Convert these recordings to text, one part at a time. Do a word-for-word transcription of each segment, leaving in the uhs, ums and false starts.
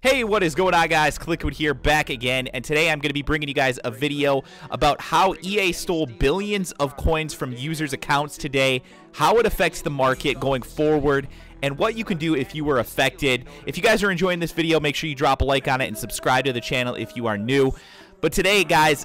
Hey, what is going on, guys? Kliquid here, back again, and today I'm going to be bringing you guys a video about how E A stole billions of coins from users' accounts today, how it affects the market going forward, and what you can do if you were affected. If you guys are enjoying this video, make sure you drop a like on it and subscribe to the channel if you are new. But today, guys,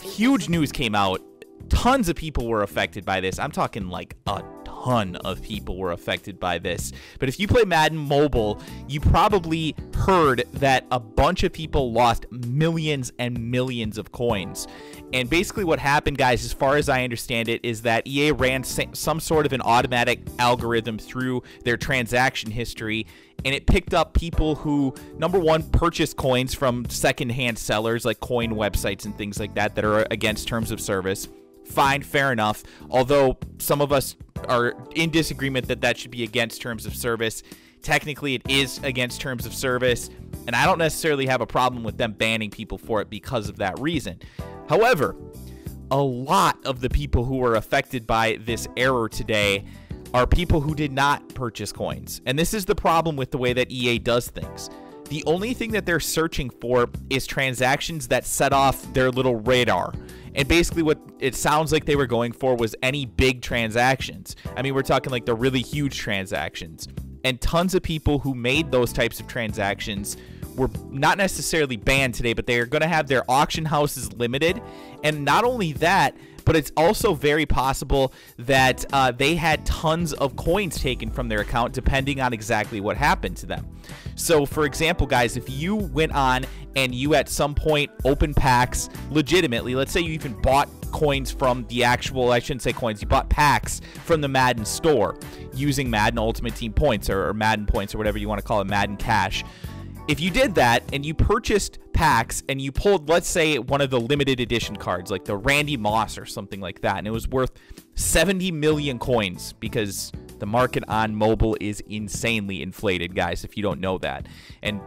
huge news came out. Tons of people were affected by this. I'm talking like a ton of people were affected by this. But if you play Madden Mobile, you probably heard that a bunch of people lost millions and millions of coins. And basically what happened, guys, as far as I understand it, is that E A ran some sort of an automatic algorithm through their transaction history, and it picked up people who, number one, purchased coins from secondhand sellers like coin websites and things like that that are against terms of service. Fine, fair enough, although some of us are in disagreement that that should be against terms of service. Technically, it is against terms of service, and I don't necessarily have a problem with them banning people for it because of that reason. However, a lot of the people who were affected by this error today are people who did not purchase coins, and this is the problem with the way that E A does things. The only thing that they're searching for is transactions that set off their little radar. And basically what it sounds like they were going for was any big transactions. I mean, we're talking like the really huge transactions. And tons of people who made those types of transactions were not necessarily banned today, but they are going to have their auction houses limited. And not only that, but it's also very possible that uh, they had tons of coins taken from their account depending on exactly what happened to them. So, for example, guys, if you went on and you at some point opened packs legitimately, let's say you even bought coins from the actual, I shouldn't say coins, you bought packs from the Madden store using Madden Ultimate Team points or, or Madden points or whatever you want to call it, Madden Cash. If you did that and you purchased packs and you pulled, let's say, one of the limited edition cards like the Randy Moss or something like that, and it was worth seventy million coins because the market on mobile is insanely inflated, guys, if you don't know that. And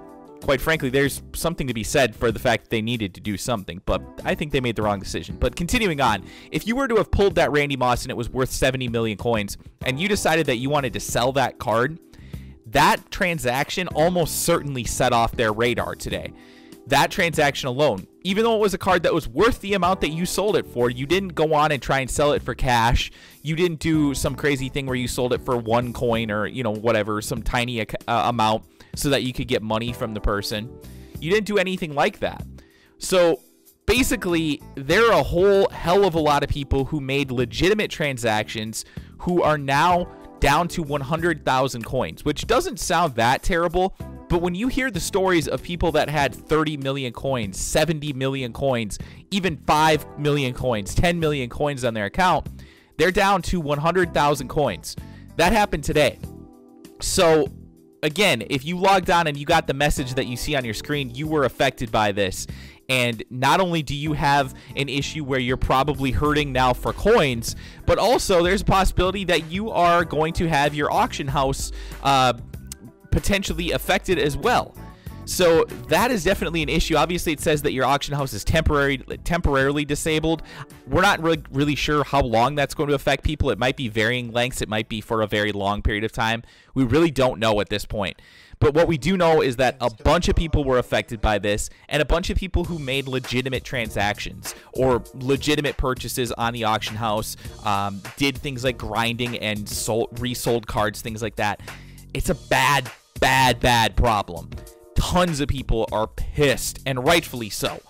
quite frankly, there's something to be said for the fact that they needed to do something, but I think they made the wrong decision. But continuing on, if you were to have pulled that Randy Moss and it was worth seventy million coins and you decided that you wanted to sell that card, that transaction almost certainly set off their radar today. That transaction alone, even though it was a card that was worth the amount that you sold it for, you didn't go on and try and sell it for cash. You didn't do some crazy thing where you sold it for one coin or, you know, whatever, some tiny uh, amount so that you could get money from the person. You didn't do anything like that. So basically, there are a whole hell of a lot of people who made legitimate transactions who are now down to one hundred thousand coins, which doesn't sound that terrible. But when you hear the stories of people that had thirty million coins, seventy million coins, even five million coins, ten million coins on their account, they're down to one hundred thousand coins. That happened today. So again, if you logged on and you got the message that you see on your screen, you were affected by this. And not only do you have an issue where you're probably hurting now for coins, but also there's a possibility that you are going to have your auction house uh, potentially affected as well. So that is definitely an issue. Obviously, it says that your auction house is temporary, temporarily disabled. We're not really, really sure how long that's going to affect people. It might be varying lengths. It might be for a very long period of time. We really don't know at this point. But what we do know is that a bunch of people were affected by this, and a bunch of people who made legitimate transactions or legitimate purchases on the auction house, um, did things like grinding and sold, resold cards, things like that. It's a bad, bad, bad problem. Tons of people are pissed, and rightfully so.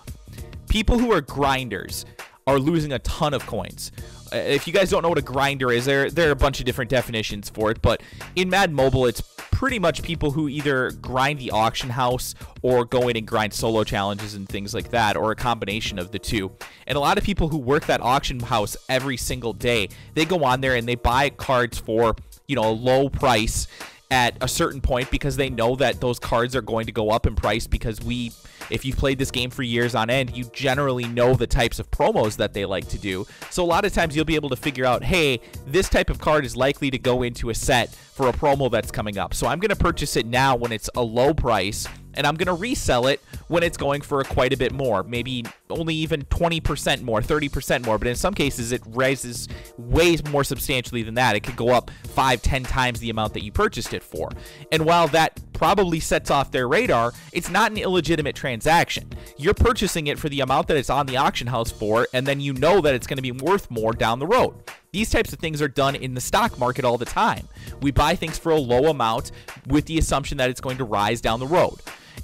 People who are grinders are losing a ton of coins. If you guys don't know what a grinder is, there, there are a bunch of different definitions for it, but in Madden Mobile, it's pretty much people who either grind the auction house or go in and grind solo challenges and things like that, or a combination of the two. And a lot of people who work that auction house every single day, they go on there and they buy cards for, you know, a low price at a certain point because they know that those cards are going to go up in price because we, if you've played this game for years on end, you generally know the types of promos that they like to do. So a lot of times you'll be able to figure out, hey, this type of card is likely to go into a set for a promo that's coming up. So I'm going to purchase it now when it's a low price, and I'm going to resell it when it's going for quite a bit more, maybe only even twenty percent more, thirty percent more. But in some cases, it rises way more substantially than that. It could go up five, ten times the amount that you purchased it for. And while that probably sets off their radar, it's not an illegitimate transaction. You're purchasing it for the amount that it's on the auction house for, and then you know that it's going to be worth more down the road. These types of things are done in the stock market all the time. We buy things for a low amount with the assumption that it's going to rise down the road.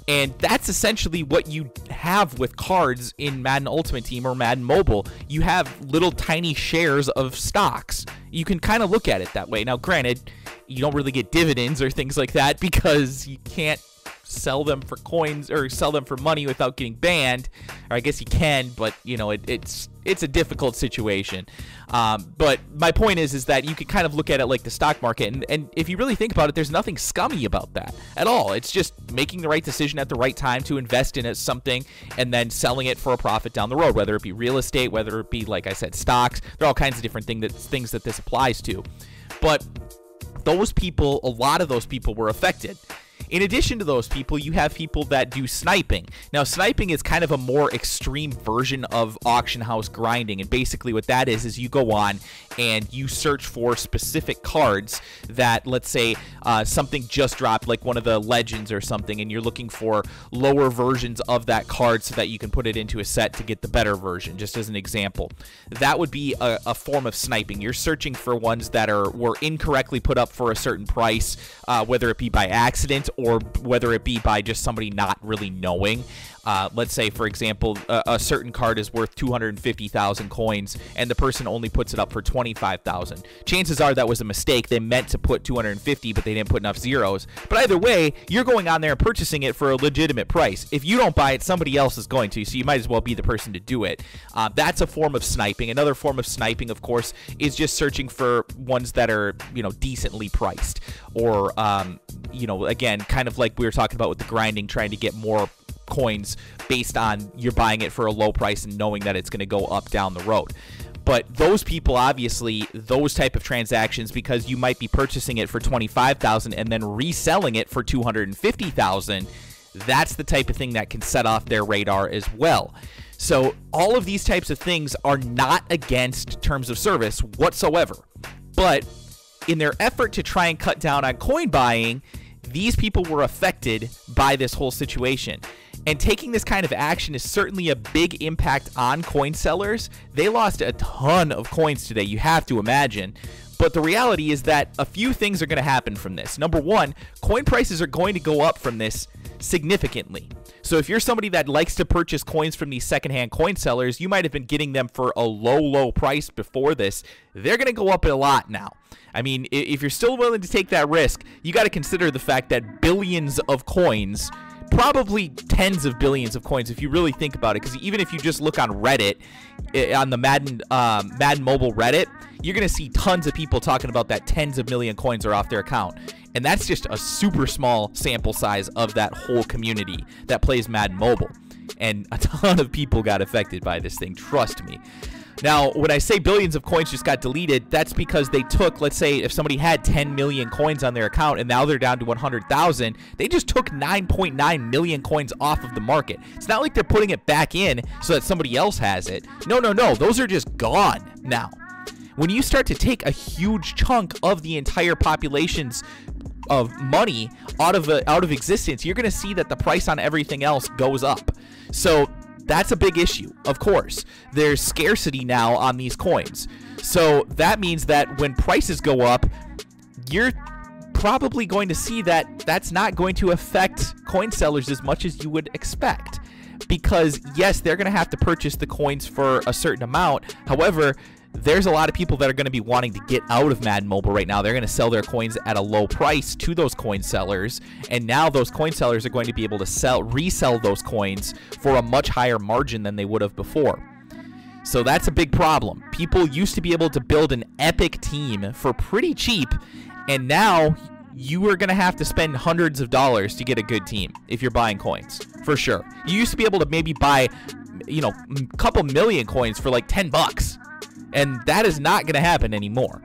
And that's essentially what you have with cards in Madden Ultimate Team or Madden Mobile. You have little tiny shares of stocks. You can kind of look at it that way. Now, granted, you don't really get dividends or things like that because you can't sell them for coins or sell them for money without getting banned. Or I guess you can, but you know, it, it's it's a difficult situation. Um, but my point is, is that you can kind of look at it like the stock market, and, and if you really think about it, there's nothing scummy about that at all. It's just making the right decision at the right time to invest in it, something, and then selling it for a profit down the road, whether it be real estate, whether it be, like I said, stocks. There are all kinds of different thing that, things that this applies to. But those people, a lot of those people were affected. In addition to those people, you have people that do sniping. Now, sniping is kind of a more extreme version of auction house grinding, and basically what that is is you go on and you search for specific cards that, let's say, uh, something just dropped, like one of the legends or something, and you're looking for lower versions of that card so that you can put it into a set to get the better version, just as an example. That would be a, a form of sniping. You're searching for ones that are were incorrectly put up for a certain price, uh, whether it be by accident or whether it be by just somebody not really knowing. Uh, let's say, for example, a, a certain card is worth two hundred fifty thousand coins, and the person only puts it up for twenty-five thousand. Chances are that was a mistake. They meant to put two hundred fifty, but they didn't put enough zeros. But either way, you're going on there and purchasing it for a legitimate price. If you don't buy it, somebody else is going to, so you might as well be the person to do it. Uh, that's a form of sniping. Another form of sniping, of course, is just searching for ones that are, you know, decently priced, or, um, you know, again, kind of like we were talking about with the grinding, trying to get more coins based on you're buying it for a low price and knowing that it's going to go up down the road. But those people, obviously, those type of transactions, because you might be purchasing it for twenty-five thousand dollars and then reselling it for two hundred fifty thousand dollars, that's the type of thing that can set off their radar as well. So all of these types of things are not against terms of service whatsoever. But in their effort to try and cut down on coin buying, these people were affected by this whole situation. And taking this kind of action is certainly a big impact on coin sellers. They lost a ton of coins today, you have to imagine. But the reality is that a few things are going to happen from this. Number one, coin prices are going to go up from this significantly. So if you're somebody that likes to purchase coins from these secondhand coin sellers, you might have been getting them for a low, low price before this. They're going to go up a lot now. I mean, if you're still willing to take that risk, you got to consider the fact that billions of coins, probably tens of billions of coins if you really think about it, because even if you just look on Reddit, on the Madden, um, Madden Mobile Reddit, you're going to see tons of people talking about that tens of million coins are off their account. And that's just a super small sample size of that whole community that plays Madden Mobile. And a ton of people got affected by this thing, trust me. Now, when I say billions of coins just got deleted, that's because they took, let's say, if somebody had ten million coins on their account and now they're down to one hundred thousand, they just took nine point nine million coins off of the market. It's not like they're putting it back in so that somebody else has it. No, no, no. Those are just gone now. When you start to take a huge chunk of the entire population's of money out of, a, out of existence, you're going to see that the price on everything else goes up. So that's a big issue, of course. There's scarcity now on these coins. So that means that when prices go up, you're probably going to see that that's not going to affect coin sellers as much as you would expect. Because, yes, they're going to have to purchase the coins for a certain amount. However, there's a lot of people that are going to be wanting to get out of Madden Mobile right now. They're going to sell their coins at a low price to those coin sellers, and now those coin sellers are going to be able to sell, resell those coins for a much higher margin than they would have before. So that's a big problem. People used to be able to build an epic team for pretty cheap, and now you are going to have to spend hundreds of dollars to get a good team if you're buying coins, for sure. You used to be able to maybe buy, you know, a couple million coins for like ten bucks. And that is not going to happen anymore.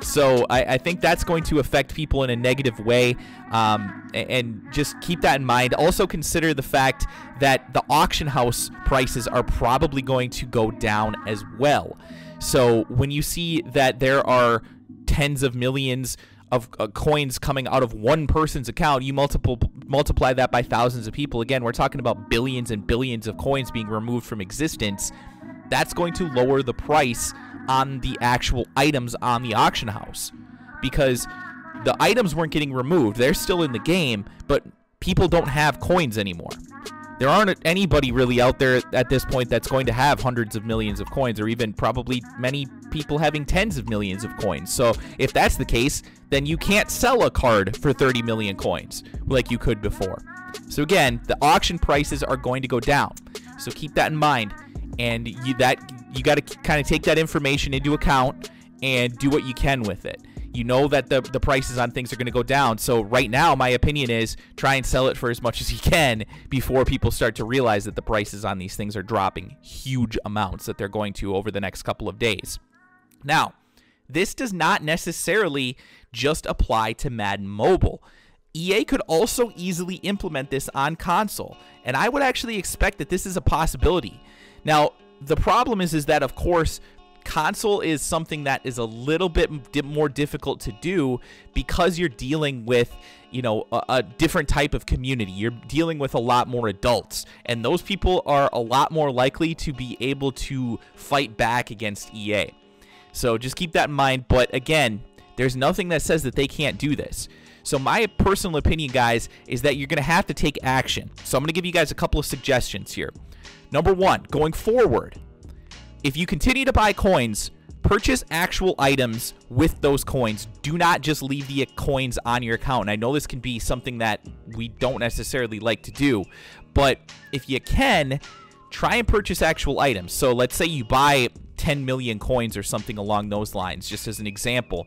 So I, I think that's going to affect people in a negative way. Um, and just keep that in mind. Also consider the fact that the auction house prices are probably going to go down as well. So when you see that there are tens of millions of uh, coins coming out of one person's account, you multiple multiply that by thousands of people. Again, we're talking about billions and billions of coins being removed from existence. That's going to lower the price on the actual items on the auction house, because the items weren't getting removed. They're still in the game, but people don't have coins anymore. There aren't anybody really out there at this point that's going to have hundreds of millions of coins, or even probably many people having tens of millions of coins. So if that's the case, then you can't sell a card for thirty million coins like you could before. So again, the auction prices are going to go down. So keep that in mind, and you that you got to kind of take that information into account and do what you can with it. You know that the, the prices on things are going to go down. So right now, my opinion is try and sell it for as much as you can before people start to realize that the prices on these things are dropping huge amounts that they're going to over the next couple of days. Now, this does not necessarily just apply to Madden Mobile. E A could also easily implement this on console, and I would actually expect that this is a possibility. Now, the problem is, is that, of course, console is something that is a little bit more difficult to do because you're dealing with, you know, a, a different type of community. You're dealing with a lot more adults, and those people are a lot more likely to be able to fight back against E A. So just keep that in mind. But again, there's nothing that says that they can't do this. So my personal opinion, guys, is that you're going to have to take action. So I'm going to give you guys a couple of suggestions here. Number one, going forward, if you continue to buy coins, purchase actual items with those coins. Do not just leave the coins on your account. And I know this can be something that we don't necessarily like to do, but if you can, try and purchase actual items. So let's say you buy ten million coins or something along those lines, just as an example.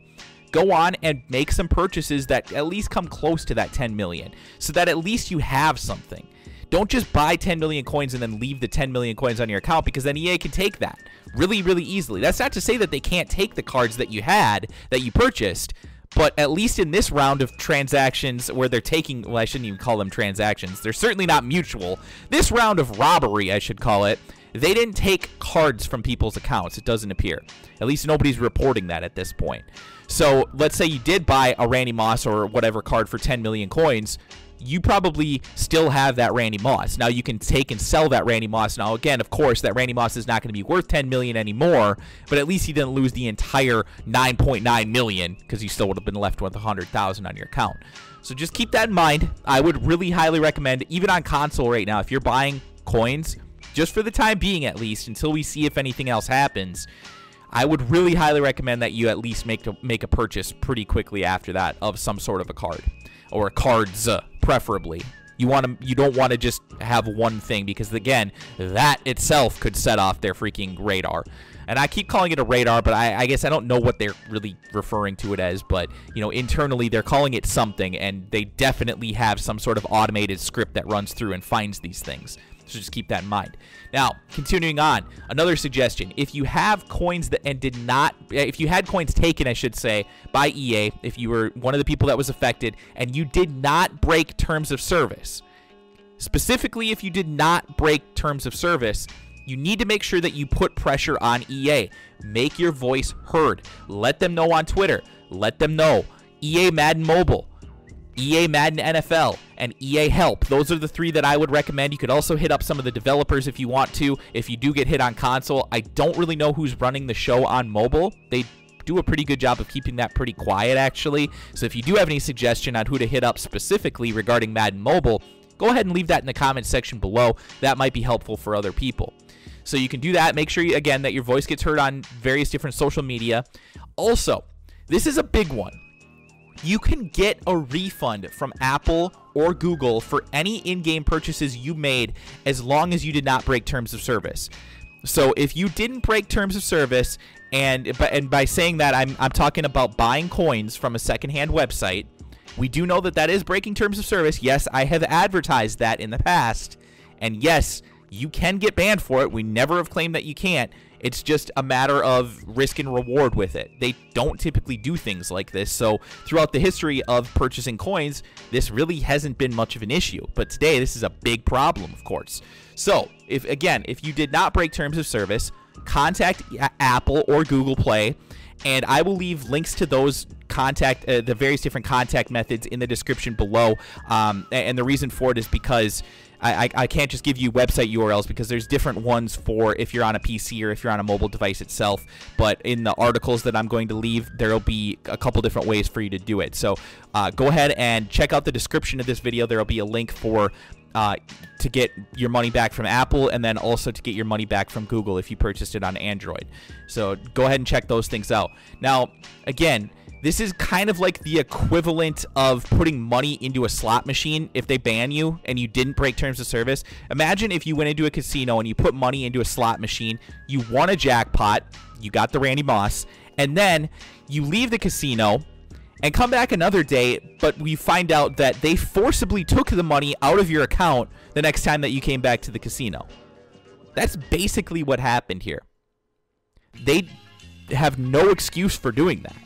Go on and make some purchases that at least come close to that ten million, so that at least you have something. Don't just buy ten million coins and then leave the ten million coins on your account, because then E A can take that really, really easily. That's not to say that they can't take the cards that you had, that you purchased, but at least in this round of transactions where they're taking, well, I shouldn't even call them transactions. They're certainly not mutual. This round of robbery, I should call it, they didn't take cards from people's accounts, it doesn't appear. At least nobody's reporting that at this point. So let's say you did buy a Randy Moss or whatever card for ten million coins. You probably still have that Randy Moss. Now you can take and sell that Randy Moss. Now again, of course, that Randy Moss is not going to be worth ten million anymore, but at least he didn't lose the entire nine point nine million, because you still would have been left with one hundred thousand on your account. So just keep that in mind. I would really highly recommend, even on console right now, if you're buying coins, just for the time being at least, until we see if anything else happens, I would really highly recommend that you at least make to make a purchase pretty quickly after that of some sort of a card, or cards, uh, preferably. You want to, you don't want to just have one thing, because again, that itself could set off their freaking radar. And I keep calling it a radar, but I, I guess I don't know what they're really referring to it as. But you know, internally they're calling it something, and they definitely have some sort of automated script that runs through and finds these things. So just keep that in mind. Now, continuing on, another suggestion: if you have coins that and did not, if you had coins taken, I should say, by E A, if you were one of the people that was affected and you did not break terms of service, specifically if you did not break terms of service, you need to make sure that you put pressure on E A. Make your voice heard. Let them know on Twitter. Let them know. E A Madden Mobile, E A Madden N F L, and E A Help. Those are the three that I would recommend. You could also hit up some of the developers if you want to. If you do get hit on console, I don't really know who's running the show on mobile. They do a pretty good job of keeping that pretty quiet, actually. So if you do have any suggestion on who to hit up specifically regarding Madden Mobile, go ahead and leave that in the comment section below. That might be helpful for other people. So you can do that. Make sure, you, again, that your voice gets heard on various different social media. Also, this is a big one. You can get a refund from Apple or Google for any in-game purchases you made, as long as you did not break terms of service. So if you didn't break terms of service, and, and by saying that, I'm, I'm talking about buying coins from a secondhand website, we do know that that is breaking terms of service. Yes, I have advertised that in the past, and yes, you can get banned for it. We never have claimed that you can't. It's just a matter of risk and reward with it. They don't typically do things like this, so throughout the history of purchasing coins, this really hasn't been much of an issue. But today, this is a big problem, of course. So, if again, if you did not break terms of service, contact Apple or Google Play and I will leave links to those contact uh, the various different contact methods in the description below. Um, and the reason for it is because I, I can't just give you website U R Ls, because there's different ones for if you're on a P C or if you're on a mobile device itself. But in the articles that I'm going to leave, there'll be a couple different ways for you to do it. So uh, go ahead and check out the description of this video. There'll be a link for uh, to get your money back from Apple, and then also to get your money back from Google if you purchased it on Android. So go ahead and check those things out. Now, again, this is kind of like the equivalent of putting money into a slot machine if they ban you and you didn't break terms of service. Imagine if you went into a casino and you put money into a slot machine, you won a jackpot, you got the Randy Moss, and then you leave the casino and come back another day, but we find out that they forcibly took the money out of your account the next time that you came back to the casino. That's basically what happened here. They have no excuse for doing that.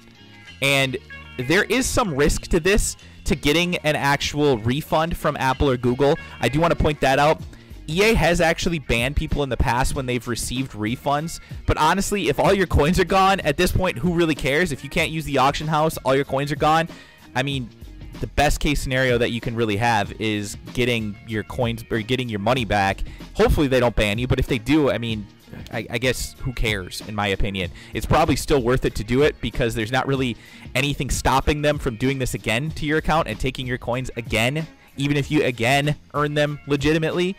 And there is some risk to this, to getting an actual refund from Apple or Google. I do want to point that out. E A has actually banned people in the past when they've received refunds. But honestly, if all your coins are gone, at this point, who really cares? If you can't use the auction house, all your coins are gone. I mean, the best case scenario that you can really have is getting your coins or getting your money back. Hopefully they don't ban you, but if they do, I mean, I, I guess who cares, in my opinion. It's probably still worth it to do it, because there's not really anything stopping them from doing this again to your account and taking your coins again, even if you again earn them legitimately.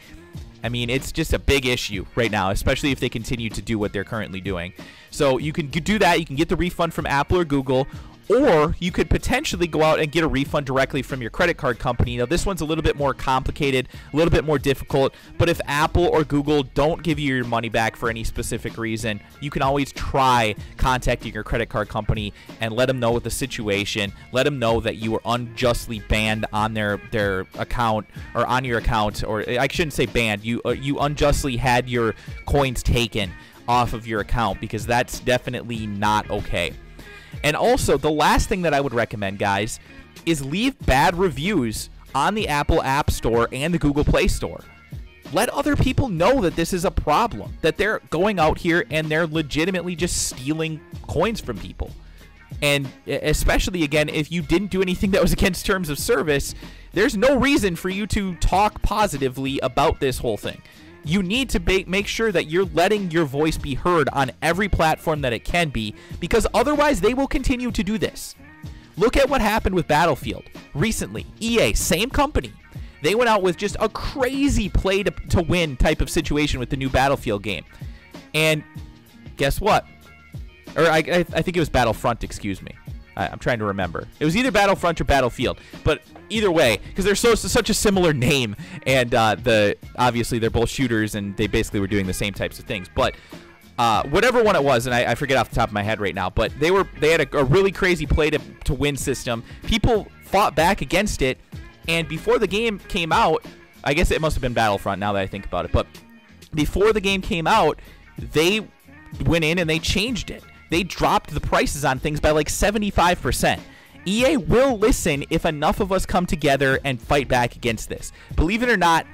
I mean, it's just a big issue right now, especially if they continue to do what they're currently doing. So you can do that. You can get the refund from Apple or Google, or you could potentially go out and get a refund directly from your credit card company. Now, this one's a little bit more complicated, a little bit more difficult, but if Apple or Google don't give you your money back for any specific reason, you can always try contacting your credit card company and let them know the situation. Let them know that you were unjustly banned on their, their account, or on your account, or I shouldn't say banned. You, uh, you unjustly had your coins taken off of your account, because that's definitely not okay. And also, the last thing that I would recommend, guys, is leave bad reviews on the Apple App Store and the Google Play Store. Let other people know that this is a problem, that they're going out here and they're legitimately just stealing coins from people. And especially, again, if you didn't do anything that was against terms of service, there's no reason for you to talk positively about this whole thing. You need to make sure that you're letting your voice be heard on every platform that it can be, because otherwise they will continue to do this. Look at what happened with Battlefield recently. E A, same company. They went out with just a crazy play to, to win type of situation with the new Battlefield game. And guess what? Or I, I, I think it was Battlefront, excuse me. I, I'm trying to remember. It was either Battlefront or Battlefield, but either way, because they're so such a similar name, and uh, the obviously they're both shooters, and they basically were doing the same types of things. But uh, whatever one it was, and I, I forget off the top of my head right now, but they were they had a, a really crazy play to to win system. People fought back against it, and before the game came out, I guess it must have been Battlefront, now that I think about it. But before the game came out, they went in and they changed it. They dropped the prices on things by like seventy-five percent. E A will listen if enough of us come together and fight back against this. Believe it or not,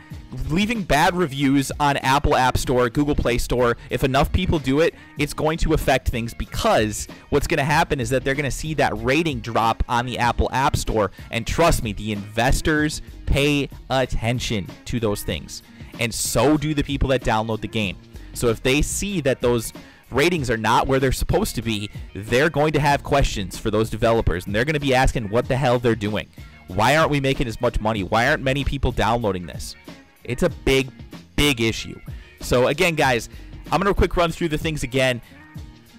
leaving bad reviews on Apple App Store, Google Play Store, if enough people do it, it's going to affect things, because what's going to happen is that they're going to see that rating drop on the Apple App Store. And trust me, the investors pay attention to those things. And so do the people that download the game. So if they see that those ratings are not where they're supposed to be, they're going to have questions for those developers, and they're going to be asking what the hell they're doing. Why aren't we making as much money? Why aren't many people downloading this? It's a big, big issue. So again, guys, I'm going to quick run through the things again.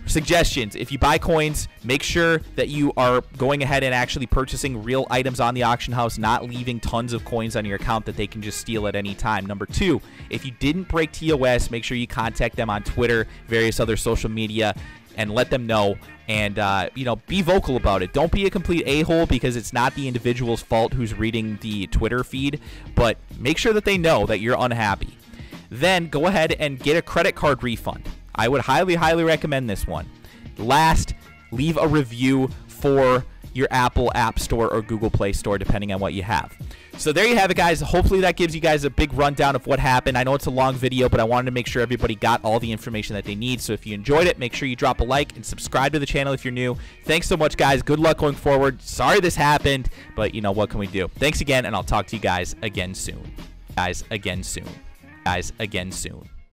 Suggestions: if you buy coins, make sure that you are going ahead and actually purchasing real items on the auction house, not leaving tons of coins on your account that they can just steal at any time. Number two, if you didn't break T O S, make sure you contact them on Twitter, various other social media, and let them know, and uh, you know, be vocal about it. Don't be a complete a-hole, because it's not the individual's fault who's reading the Twitter feed, but make sure that they know that you're unhappy. Then go ahead and get a credit card refund. I would highly, highly recommend this one. Last, leave a review for your Apple App Store or Google Play Store, depending on what you have. So there you have it, guys. Hopefully that gives you guys a big rundown of what happened. I know it's a long video, but I wanted to make sure everybody got all the information that they need. So if you enjoyed it, make sure you drop a like and subscribe to the channel if you're new. Thanks so much, guys. Good luck going forward. Sorry this happened, but you know, what can we do? Thanks again, and I'll talk to you guys again soon. Guys, again soon. Guys, again soon.